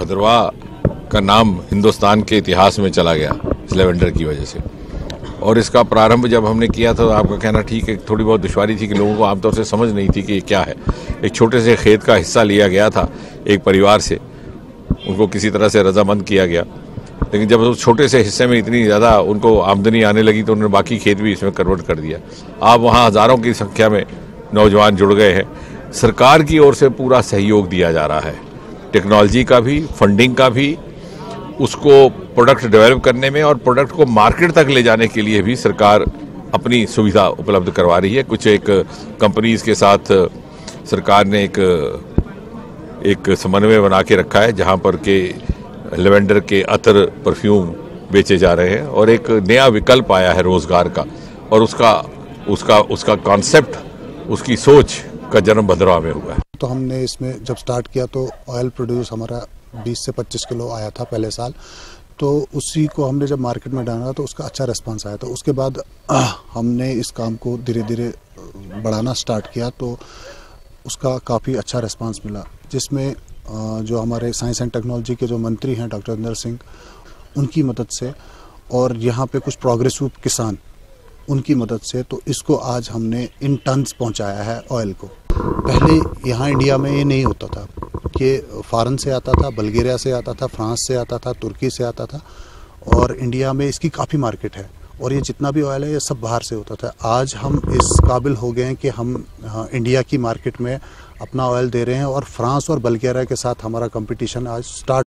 भद्रवाह का नाम हिंदुस्तान के इतिहास में चला गया इस लेवेंडर की वजह से। और इसका प्रारंभ जब हमने किया था, आपका कहना ठीक है, थोड़ी बहुत दुश्वारी थी कि लोगों को आमतौर से समझ नहीं थी कि ये क्या है। एक छोटे से खेत का हिस्सा लिया गया था एक परिवार से, उनको किसी तरह से रजामंद किया गया, लेकिन जब उस छोटे से हिस्से में इतनी ज़्यादा उनको आमदनी आने लगी तो उन्होंने बाकी खेत भी इसमें कन्वर्ट कर दिया। आप वहाँ हज़ारों की संख्या में नौजवान जुड़ गए हैं। सरकार की ओर से पूरा सहयोग दिया जा रहा है, टेक्नोलॉजी का भी, फंडिंग का भी, उसको प्रोडक्ट डेवलप करने में और प्रोडक्ट को मार्केट तक ले जाने के लिए भी सरकार अपनी सुविधा उपलब्ध करवा रही है। कुछ एक कंपनीज़ के साथ सरकार ने एक समन्वय बना के रखा है, जहां पर के लेवेंडर के अतर परफ्यूम बेचे जा रहे हैं और एक नया विकल्प आया है रोज़गार का, और उसका कॉन्सेप्ट, उसकी सोच का जन्म भद्रवाह में हुआ है। तो हमने इसमें जब स्टार्ट किया तो ऑयल प्रोड्यूस हमारा 20 से 25 किलो आया था पहले साल, तो उसी को हमने जब मार्केट में डाला तो उसका अच्छा रिस्पांस आया। तो उसके बाद हमने इस काम को धीरे धीरे बढ़ाना स्टार्ट किया तो उसका काफ़ी अच्छा रिस्पांस मिला, जिसमें जो हमारे साइंस एंड टेक्नोलॉजी के जो मंत्री हैं डॉक्टर इंदर सिंह, उनकी मदद से और यहाँ पे कुछ प्रोग्रेसिव किसान, उनकी मदद से तो इसको आज हमने इन टन्स पहुँचाया है ऑयल को। पहले यहाँ इंडिया में ये नहीं होता था कि फ़ारन से आता था, बल्गेरिया से आता था, फ्रांस से आता था, तुर्की से आता था, और इंडिया में इसकी काफ़ी मार्केट है और ये जितना भी ऑयल है ये सब बाहर से होता था। आज हम इस काबिल हो गए हैं कि हम इंडिया की मार्केट में अपना ऑयल दे रहे हैं और फ्रांस और बल्गेरिया के साथ हमारा कंपटीशन आज स्टार्ट